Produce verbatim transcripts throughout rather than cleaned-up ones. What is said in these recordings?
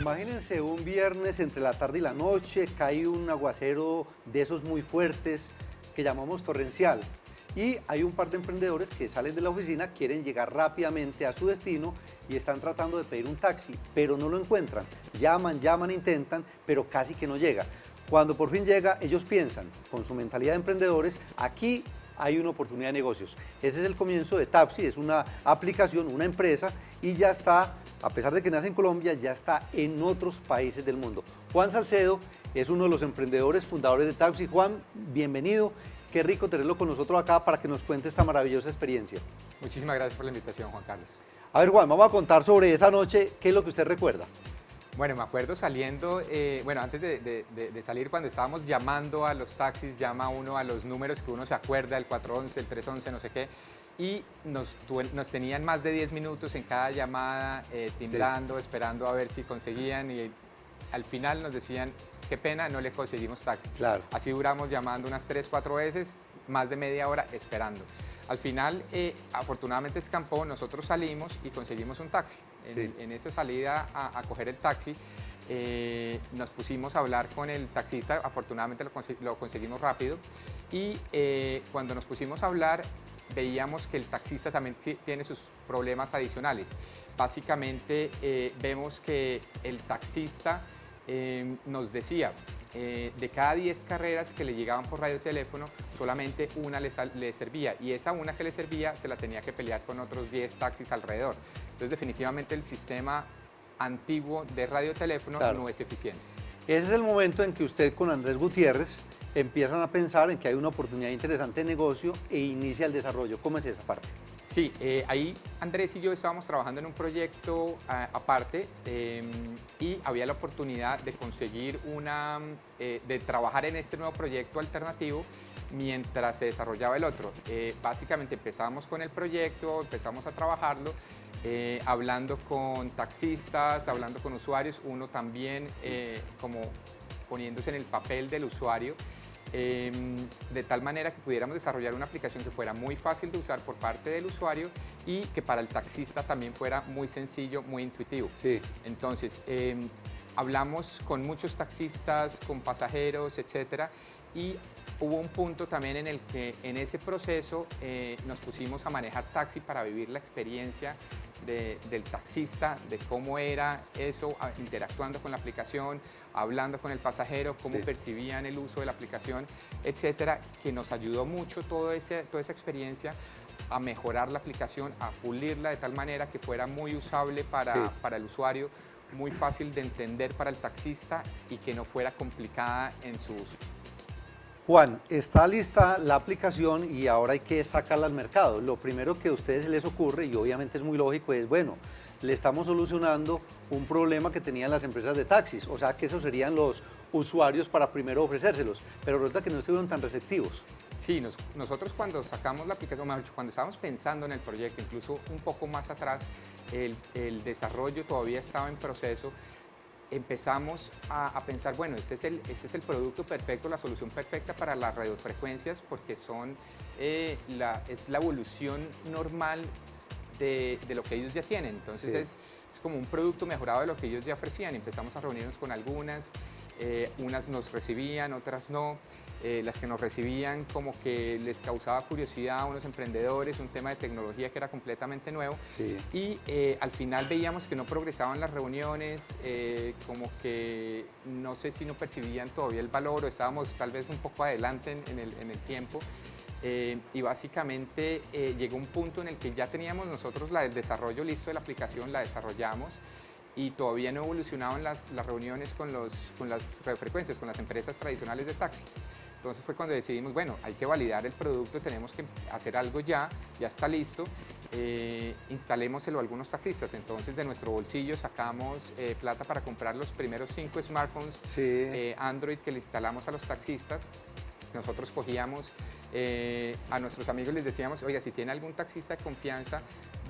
Imagínense un viernes entre la tarde y la noche, cae un aguacero de esos muy fuertes que llamamos torrencial. Y hay un par de emprendedores que salen de la oficina, quieren llegar rápidamente a su destino y están tratando de pedir un taxi, pero no lo encuentran. Llaman, llaman, intentan, pero casi que no llega. Cuando por fin llega, ellos piensan, con su mentalidad de emprendedores, aquí hay una oportunidad de negocios. Ese es el comienzo de Tappsi, es una aplicación, una empresa, y ya está, a pesar de que nace en Colombia, ya está en otros países del mundo. Juan Salcedo es uno de los emprendedores fundadores de Tappsi. Juan, bienvenido. Qué rico tenerlo con nosotros acá para que nos cuente esta maravillosa experiencia. Muchísimas gracias por la invitación, Juan Carlos. A ver, Juan, vamos a contar sobre esa noche, ¿qué es lo que usted recuerda? Bueno, me acuerdo saliendo, eh, bueno, antes de, de, de, de salir, cuando estábamos llamando a los taxis, llama uno a los números que uno se acuerda, el cuatro once, el tres once, no sé qué, y nos, nos tenían más de diez minutos en cada llamada, eh, timbrando, sí, esperando a ver si conseguían, y al final nos decían, qué pena, no le conseguimos taxi. Claro. Así duramos llamando unas tres, cuatro veces, más de media hora esperando. Al final, eh, afortunadamente escampó, nosotros salimos y conseguimos un taxi. En, sí, en esa salida a, a coger el taxi, eh, nos pusimos a hablar con el taxista, afortunadamente lo, consi lo conseguimos rápido, y eh, cuando nos pusimos a hablar, veíamos que el taxista también tiene sus problemas adicionales. Básicamente, eh, vemos que el taxista eh, nos decía, eh, de cada diez carreras que le llegaban por radio y teléfono, solamente una le, le servía, y esa una que le servía se la tenía que pelear con otros diez taxis alrededor. Entonces, definitivamente el sistema antiguo de radio y teléfono, claro, no es eficiente. Ese es el momento en que usted con Andrés Gutiérrez empiezan a pensar en que hay una oportunidad interesante de negocio e inicia el desarrollo. ¿Cómo es esa parte? Sí, eh, ahí Andrés y yo estábamos trabajando en un proyecto eh, aparte eh, y había la oportunidad de conseguir una, eh, de trabajar en este nuevo proyecto alternativo mientras se desarrollaba el otro. Eh, básicamente empezamos con el proyecto, empezamos a trabajarlo, eh, hablando con taxistas, hablando con usuarios, uno también eh, como poniéndose en el papel del usuario, Eh, de tal manera que pudiéramos desarrollar una aplicación que fuera muy fácil de usar por parte del usuario y que para el taxista también fuera muy sencillo, muy intuitivo. Sí. Entonces, eh, hablamos con muchos taxistas, con pasajeros, etcétera, y hubo un punto también en el que en ese proceso eh, nos pusimos a manejar taxi para vivir la experiencia de, del taxista, de cómo era eso, interactuando con la aplicación, hablando con el pasajero, cómo sí, percibían el uso de la aplicación, etcétera, que nos ayudó mucho todo ese, toda esa experiencia a mejorar la aplicación, a pulirla de tal manera que fuera muy usable para, sí, para el usuario, muy fácil de entender para el taxista y que no fuera complicada en su uso. Juan, está lista la aplicación y ahora hay que sacarla al mercado. Lo primero que a ustedes les ocurre, y obviamente es muy lógico, es bueno, le estamos solucionando un problema que tenían las empresas de taxis, o sea que esos serían los usuarios para primero ofrecérselos, pero resulta que no estuvieron tan receptivos. Sí, nos, nosotros cuando sacamos la aplicación, cuando estábamos pensando en el proyecto, incluso un poco más atrás, el, el desarrollo todavía estaba en proceso, empezamos a, a pensar, bueno, este es, el, este es el producto perfecto, la solución perfecta para las radiofrecuencias, porque son, eh, la, es la evolución normal de, de lo que ellos ya tienen, entonces sí, es, es como un producto mejorado de lo que ellos ya ofrecían. Empezamos a reunirnos con algunas, eh, unas nos recibían, otras no, eh, las que nos recibían como que les causaba curiosidad a unos emprendedores, un tema de tecnología que era completamente nuevo, sí, y eh, al final veíamos que no progresaban las reuniones, eh, como que no sé si no percibían todavía el valor o estábamos tal vez un poco adelante en, en, el, en el tiempo. Eh, y básicamente eh, llegó un punto en el que ya teníamos nosotros la, el desarrollo listo de la aplicación, la desarrollamos y todavía no evolucionaban las, las reuniones con, los, con las radiofrecuencias, con las empresas tradicionales de taxi. Entonces fue cuando decidimos, bueno, hay que validar el producto, tenemos que hacer algo ya, ya está listo, eh, instalémoselo a algunos taxistas. Entonces de nuestro bolsillo sacamos eh, plata para comprar los primeros cinco smartphones, sí, eh, Android que le instalamos a los taxistas. Nosotros cogíamos, eh, a nuestros amigos les decíamos, oiga, si tiene algún taxista de confianza,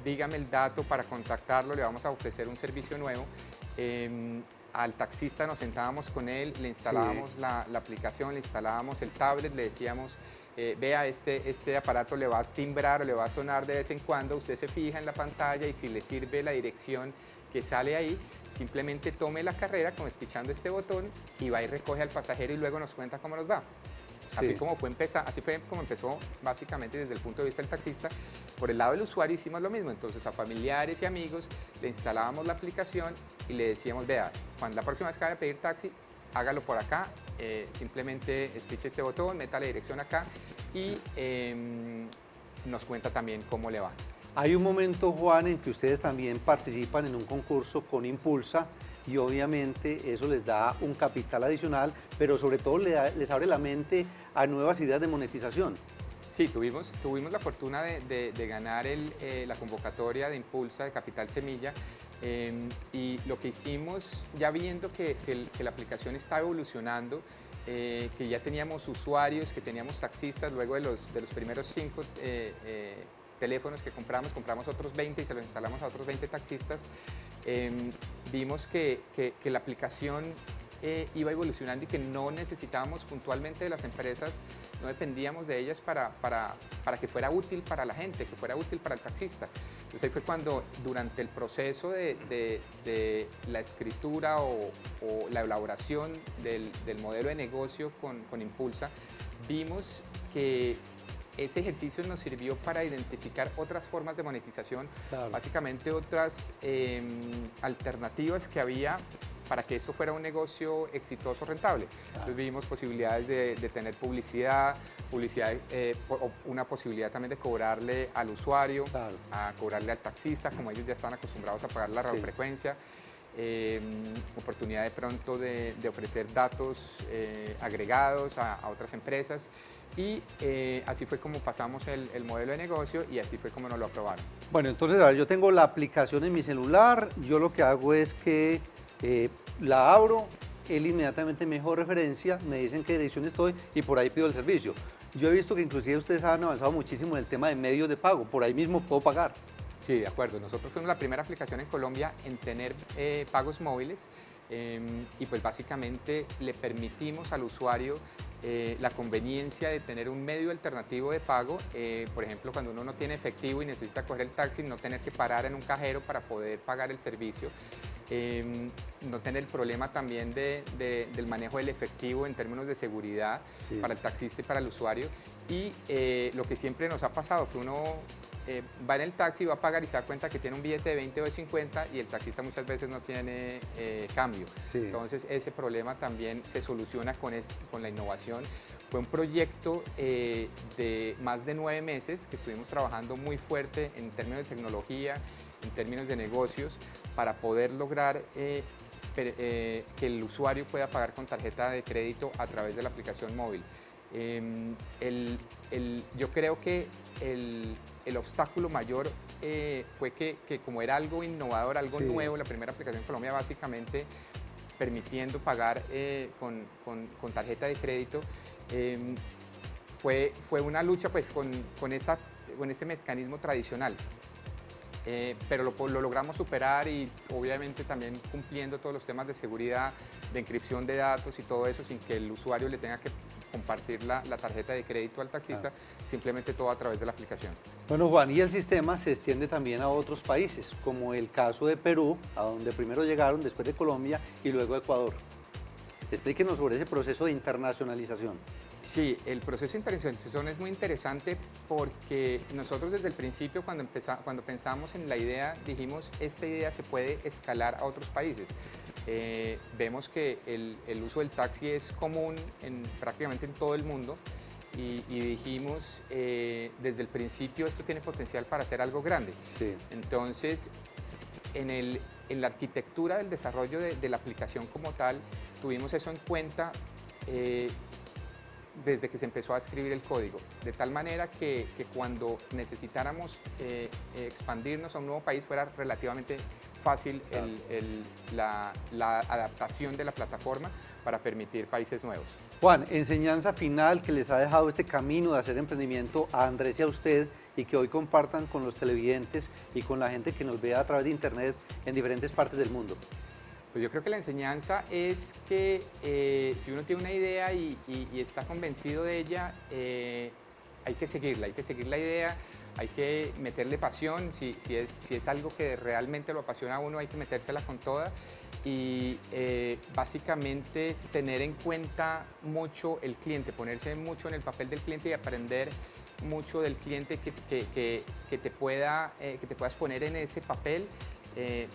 dígame el dato para contactarlo, le vamos a ofrecer un servicio nuevo. Eh, al taxista nos sentábamos con él, le instalábamos, sí, la, la aplicación, le instalábamos el tablet, le decíamos, eh, vea, este, este aparato le va a timbrar o le va a sonar de vez en cuando, usted se fija en la pantalla y si le sirve la dirección que sale ahí, simplemente tome la carrera como espichando este botón y va y recoge al pasajero y luego nos cuenta cómo nos va. Sí. Así, como fue empezar, así fue como empezó básicamente desde el punto de vista del taxista. Por el lado del usuario hicimos lo mismo, entonces a familiares y amigos le instalábamos la aplicación y le decíamos, vea, cuando la próxima vez que vaya a pedir taxi, hágalo por acá, eh, simplemente espiche este botón, meta la dirección acá y eh, nos cuenta también cómo le va. Hay un momento, Juan, en que ustedes también participan en un concurso con Impulsa y obviamente eso les da un capital adicional, pero sobre todo les abre la mente a nuevas ideas de monetización. Sí, tuvimos, tuvimos la fortuna de, de, de ganar el, eh, la convocatoria de Impulsa de Capital Semilla eh, y lo que hicimos, ya viendo que, que, el, que la aplicación está evolucionando, eh, que ya teníamos usuarios, que teníamos taxistas, luego de los, de los primeros cinco eh, eh, teléfonos que compramos, compramos otros veinte y se los instalamos a otros veinte taxistas, eh, vimos que, que, que la aplicación eh, iba evolucionando y que no necesitábamos puntualmente de las empresas, no dependíamos de ellas para, para, para que fuera útil para la gente, que fuera útil para el taxista. Entonces ahí fue cuando durante el proceso de, de, de la escritura o, o la elaboración del, del modelo de negocio con, con Impulsa, vimos que ese ejercicio nos sirvió para identificar otras formas de monetización, claro, básicamente otras eh, alternativas que había para que eso fuera un negocio exitoso, rentable. Claro. Entonces vimos posibilidades de, de tener publicidad, publicidad eh, una posibilidad también de cobrarle al usuario, claro, a cobrarle al taxista, como ellos ya están acostumbrados a pagar la radiofrecuencia. Sí. Eh, oportunidad de pronto de, de ofrecer datos eh, agregados a, a otras empresas y eh, así fue como pasamos el, el modelo de negocio y así fue como nos lo aprobaron. Bueno, entonces a ver, yo tengo la aplicación en mi celular, yo lo que hago es que eh, la abro, él inmediatamente me dejó referencia, me dicen qué dirección estoy y por ahí pido el servicio. Yo he visto que inclusive ustedes han avanzado muchísimo en el tema de medios de pago, por ahí mismo puedo pagar. Sí, de acuerdo. Nosotros fuimos la primera aplicación en Colombia en tener eh, pagos móviles eh, y pues básicamente le permitimos al usuario eh, la conveniencia de tener un medio alternativo de pago. Eh, por ejemplo, cuando uno no tiene efectivo y necesita coger el taxi, no tener que parar en un cajero para poder pagar el servicio. Eh, no tener el problema también de, de, del manejo del efectivo en términos de seguridad, sí, para el taxista y para el usuario. Y eh, lo que siempre nos ha pasado, que uno Eh, va en el taxi, va a pagar y se da cuenta que tiene un billete de veinte o de cincuenta y el taxista muchas veces no tiene eh, cambio. Sí. Entonces ese problema también se soluciona con, este, con la innovación. Fue un proyecto eh, de más de nueve meses que estuvimos trabajando muy fuerte en términos de tecnología, en términos de negocios, para poder lograr eh, per, eh, que el usuario pueda pagar con tarjeta de crédito a través de la aplicación móvil. Eh, el, el, yo creo que el, el obstáculo mayor eh, fue que, que como era algo innovador, algo sí, nuevo, la primera aplicación en Colombia básicamente permitiendo pagar eh, con, con, con tarjeta de crédito, eh, fue, fue una lucha pues con, con, esa, con ese mecanismo tradicional. Eh, pero lo, lo logramos superar y obviamente también cumpliendo todos los temas de seguridad, de encripción de datos y todo eso sin que el usuario le tenga que compartir la, la tarjeta de crédito al taxista, ah. simplemente todo a través de la aplicación. Bueno, Juan, y el sistema se extiende también a otros países, como el caso de Perú, a donde primero llegaron, después de Colombia y luego Ecuador. Explíquenos sobre ese proceso de internacionalización. Sí, el proceso de internacionalización es muy interesante porque nosotros desde el principio cuando, cuando pensamos en la idea dijimos esta idea se puede escalar a otros países. Eh, vemos que el, el uso del taxi es común en, prácticamente en todo el mundo y, y dijimos eh, desde el principio esto tiene potencial para hacer algo grande. Sí. Entonces en, el, en la arquitectura del desarrollo de, de la aplicación como tal tuvimos eso en cuenta eh, desde que se empezó a escribir el código, de tal manera que, que cuando necesitáramos eh, expandirnos a un nuevo país fuera relativamente fácil claro. el, el, la, la adaptación de la plataforma para permitir países nuevos. Juan, enseñanza final que les ha dejado este camino de hacer emprendimiento a Andrés y a usted y que hoy compartan con los televidentes y con la gente que nos vea a través de internet en diferentes partes del mundo. Pues yo creo que la enseñanza es que eh, si uno tiene una idea y, y, y está convencido de ella, eh, hay que seguirla, hay que seguir la idea, hay que meterle pasión, si, si, es, si es algo que realmente lo apasiona a uno, hay que metérsela con toda y eh, básicamente tener en cuenta mucho el cliente, ponerse mucho en el papel del cliente y aprender mucho del cliente que, que, que, que, te, pueda, eh, que te puedas poner en ese papel, eh,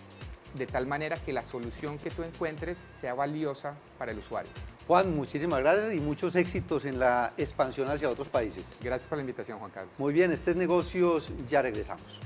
de tal manera que la solución que tú encuentres sea valiosa para el usuario. Juan, muchísimas gracias y muchos éxitos en la expansión hacia otros países. Gracias por la invitación, Juan Carlos. Muy bien, este es Negocios, ya regresamos.